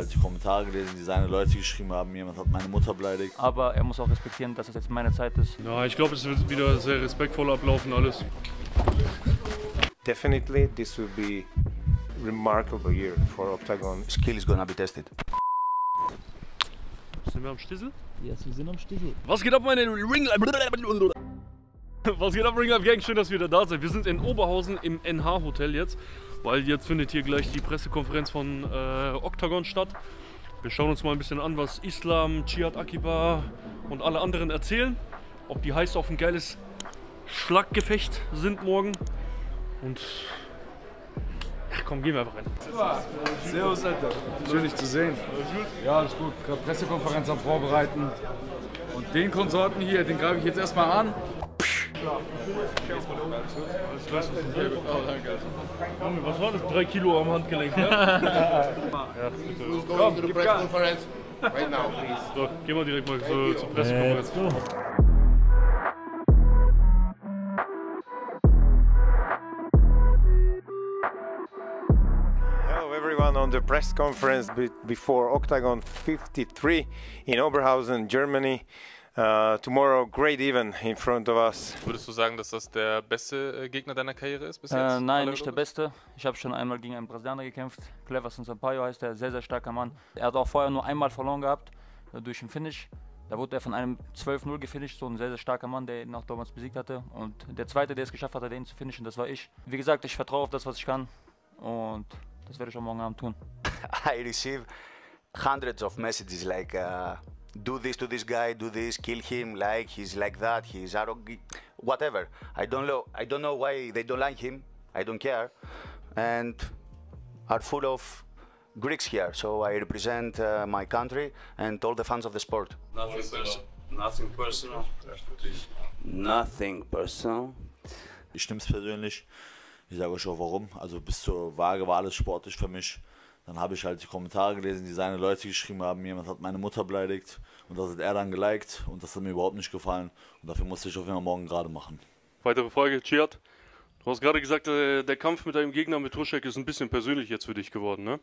halt die Kommentare gelesen, die seine Leute geschrieben haben, jemand hat meine Mutter beleidigt. Aber er muss auch respektieren, dass das jetzt meine Zeit ist. Ja, ich glaube, es wird wieder sehr respektvoll ablaufen alles. Definitely this will be a remarkable year for Octagon. Skill is gonna be tested. Sind wir am Stissel? Ja, yes, wir sind am Stissel. Was geht ab, meine Ringlife? Was geht ab, Ringlife Gang? Schön, dass ihr wieder da seid. Wir sind in Oberhausen im NH-Hotel jetzt, weil jetzt findet hier gleich die Pressekonferenz von Octagon statt. Wir schauen uns mal ein bisschen an, was Islam, Cihad Akipa und alle anderen erzählen. Ob die heiß auf ein geiles Schlaggefecht sind morgen. Und ach komm, gehen wir einfach rein. Servus, Alter. Schön, dich zu sehen. Ja, alles gut. Gerade Pressekonferenz am Vorbereiten. Und den Konsorten hier, den greife ich jetzt erstmal an. Was war das? 3 Kilo am Handgelenk, ne? Ja, bitte. Komm, gib Gas. Right now, please. So, gehen wir direkt mal zur Pressekonferenz. On the press conference before Octagon 53 in Oberhausen, Germany. Tomorrow, great event in front of us. Würdest du sagen, dass das der beste Gegner deiner Karriere ist bis jetzt? Nein, nicht der beste. Ich habe schon einmal gegen einen Brasilianer gekämpft. Cleverson Zampaio heißt er, sehr, sehr starker Mann. Er hat auch vorher nur einmal verloren gehabt durch ein Finish. Da wurde er von einem 12-0 gefinisht, so ein sehr, sehr starker Mann, der ihn auch damals besiegt hatte. Und der Zweite, der es geschafft hatte, den zu finishen, das war ich. Wie gesagt, ich vertraue auf das, was ich kann. Und das werde ich auch morgen Abend tun. I receive hundreds of messages like do this to this guy, do this, kill him, like he's like that, he's arrogant, whatever. I don't know why they don't like him. I don't care. And are full of Greeks here, so I represent my country and all the fans of the sport. Nothing personal. Ich nehme es persönlich. Ich sage euch auch warum. Also bis zur Waage war alles sportlich für mich. Dann habe ich halt die Kommentare gelesen, die seine Leute geschrieben haben. Jemand hat meine Mutter beleidigt und das hat er dann geliked und das hat mir überhaupt nicht gefallen. Und dafür musste ich auf jeden Fall morgen gerade machen. Weitere Frage, Cihad. Du hast gerade gesagt, der Kampf mit deinem Gegner, mit Ruschek, ist ein bisschen persönlich jetzt für dich geworden, ne?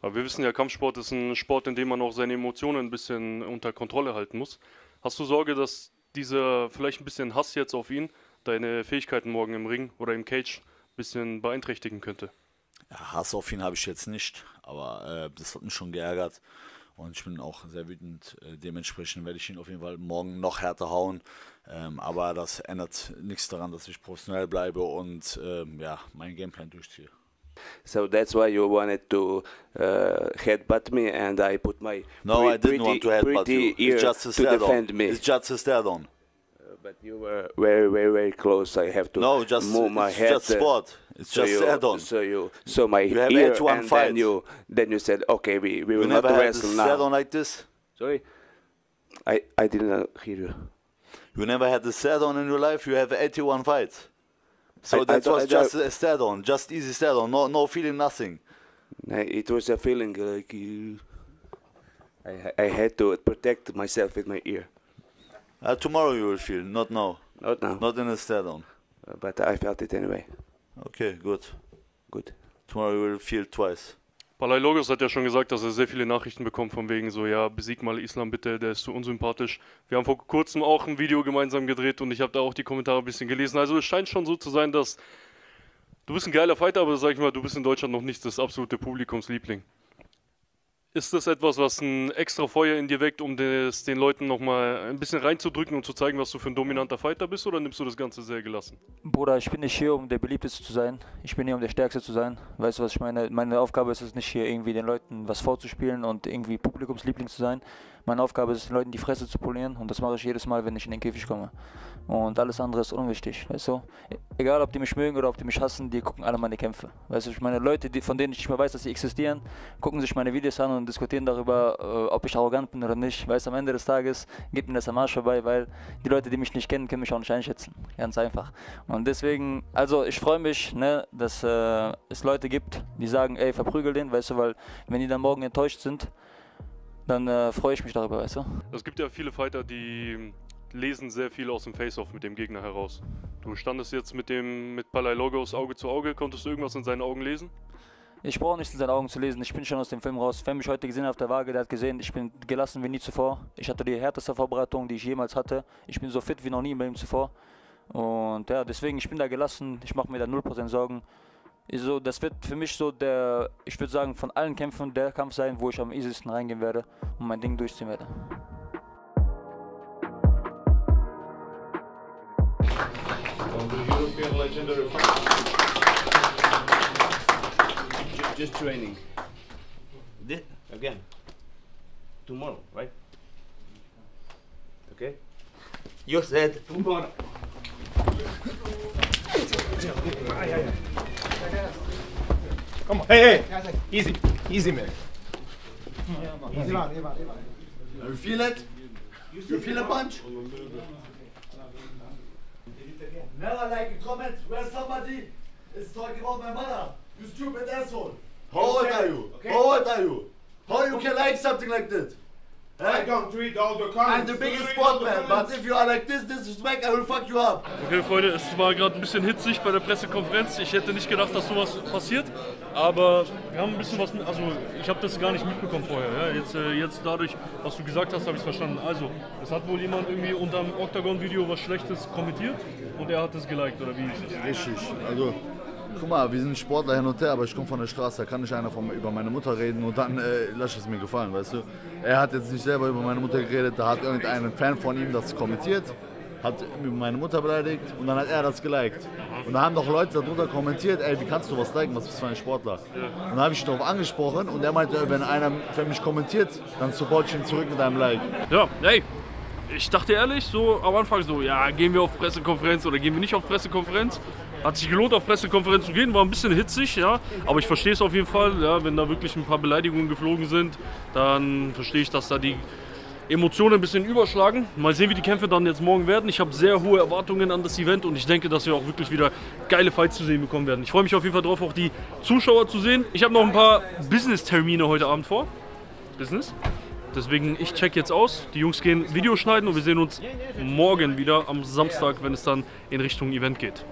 Aber wir wissen ja, Kampfsport ist ein Sport, in dem man auch seine Emotionen ein bisschen unter Kontrolle halten muss. Hast du Sorge, dass dieser vielleicht ein bisschen Hass jetzt auf ihn deine Fähigkeiten morgen im Ring oder im Cage bisschen beeinträchtigen könnte? Ja, Hass auf ihn habe ich jetzt nicht, aber das hat mich schon geärgert und ich bin auch sehr wütend. Dementsprechend werde ich ihn auf jeden Fall morgen noch härter hauen, aber das ändert nichts daran, dass ich professionell bleibe und ja, meinen Gameplan durchziehe. So that's why you wanted to headbutt me and I put my No, I didn't want to headbutt you. It's just a stare down. It's just a stare down. But you were very, very close. I have to move my head. No, just sport. It's just add-on. So my ear, and then you said, okay, we will not wrestle now. You never had add-on like this? Sorry? I didn't hear you. You never had the add-on in your life? You have 81 fights. So that was just a add-on, just easy add-on, no feeling, nothing. It was a feeling like I had to protect myself with my ear. Tomorrow you will feel, not now. Not now. Not in a stare-down. But I felt it anyway. Okay, good. Good. Tomorrow you will feel twice. Palaiologos hat ja schon gesagt, dass er sehr viele Nachrichten bekommt von wegen so, ja, besieg mal Islam bitte, der ist zu unsympathisch. Wir haben vor kurzem auch ein Video gemeinsam gedreht und ich habe da auch die Kommentare ein bisschen gelesen. Also es scheint schon so zu sein, dass du bist ein geiler Fighter, aber sag ich mal, du bist in Deutschland noch nicht das absolute Publikumsliebling. Ist das etwas, was ein extra Feuer in dir weckt, um das den Leuten nochmal ein bisschen reinzudrücken und zu zeigen, was du für ein dominanter Fighter bist, oder nimmst du das Ganze sehr gelassen? Bruder, ich bin nicht hier, um der Beliebteste zu sein. Ich bin hier, um der Stärkste zu sein. Weißt du, was ich meine? Meine Aufgabe ist es nicht, hier irgendwie den Leuten was vorzuspielen und irgendwie Publikumsliebling zu sein. Meine Aufgabe ist es, den Leuten die Fresse zu polieren und das mache ich jedes Mal, wenn ich in den Käfig komme. Und alles andere ist unwichtig, weißt du? Egal, ob die mich mögen oder ob die mich hassen, die gucken alle meine Kämpfe. Weißt du, ich meine, Leute, von denen ich nicht mehr weiß, dass sie existieren, gucken sich meine Videos an und diskutieren darüber, ob ich arrogant bin oder nicht. Weißt du, am Ende des Tages geht mir das am Arsch vorbei, weil die Leute, die mich nicht kennen, können mich auch nicht einschätzen. Ganz einfach. Und deswegen, also ich freue mich, ne, dass es Leute gibt, die sagen, ey, verprügel den, weißt du, weil wenn die dann morgen enttäuscht sind, dann freue ich mich darüber, weißt du. Es gibt ja viele Fighter, die lesen sehr viel aus dem Face-Off mit dem Gegner heraus. Du standest jetzt mit Palaiologos Auge zu Auge, konntest du irgendwas in seinen Augen lesen? Ich brauche nicht in seinen Augen zu lesen, ich bin schon aus dem Film raus. Wer mich heute gesehen hat auf der Waage, der hat gesehen, ich bin gelassen wie nie zuvor. Ich hatte die härteste Vorbereitung, die ich jemals hatte. Ich bin so fit wie noch nie im Leben zuvor. Und ja, deswegen, ich bin da gelassen, ich mache mir da 0% Sorgen. So, das wird für mich so der, ich würde sagen, von allen Kämpfen der Kampf sein, wo ich am easiesten reingehen werde und mein Ding durchziehen werde. Just training. This again. Tomorrow, right? Okay. You said tomorrow. Come on. Hey, hey. Easy, easy, man. Easy. You feel it? You feel a punch? Never like a comment where somebody is talking about my mother. You stupid asshole! How old are you? Okay. How old are you? How you can like something like that? I don't read all the comments. I'm the biggest sportman, but if you are like this, disrespect, I will fuck you up. Okay, Freunde, es war gerade ein bisschen hitzig bei der Pressekonferenz. Ich hätte nicht gedacht, dass sowas passiert, aber wir haben ein bisschen was mit, also ich habe das gar nicht mitbekommen vorher. Ja? Jetzt dadurch, was du gesagt hast, habe ich es verstanden. Also, es hat wohl jemand irgendwie unter dem Octagon-Video was Schlechtes kommentiert und er hat es geliked, oder wie ist das? Richtig, also... Guck mal, wir sind Sportler hin und her, aber ich komme von der Straße, da kann nicht einer über meine Mutter reden und dann lass es mir gefallen, weißt du. Er hat jetzt nicht selber über meine Mutter geredet, da hat irgendein Fan von ihm das kommentiert, hat über meine Mutter beleidigt und dann hat er das geliked. Und da haben doch Leute darunter kommentiert, ey, wie kannst du was liken, was bist du für ein Sportler? Und dann habe ich ihn darauf angesprochen und er meinte, wenn einer für mich kommentiert, dann support ich ihn zurück mit einem Like. Ja, hey. Ich dachte ehrlich, so am Anfang so, ja, gehen wir auf Pressekonferenz oder gehen wir nicht auf Pressekonferenz. Hat sich gelohnt, auf Pressekonferenz zu gehen, war ein bisschen hitzig, ja. Aber ich verstehe es auf jeden Fall, ja, wenn da wirklich ein paar Beleidigungen geflogen sind, dann verstehe ich, dass da die Emotionen ein bisschen überschlagen. Mal sehen, wie die Kämpfe dann jetzt morgen werden. Ich habe sehr hohe Erwartungen an das Event und ich denke, dass wir auch wirklich wieder geile Fights zu sehen bekommen werden. Ich freue mich auf jeden Fall drauf, auch die Zuschauer zu sehen. Ich habe noch ein paar Business-Termine heute Abend vor. Business? Deswegen, ich check jetzt aus, die Jungs gehen Video schneiden und wir sehen uns morgen wieder am Samstag, wenn es dann in Richtung Event geht.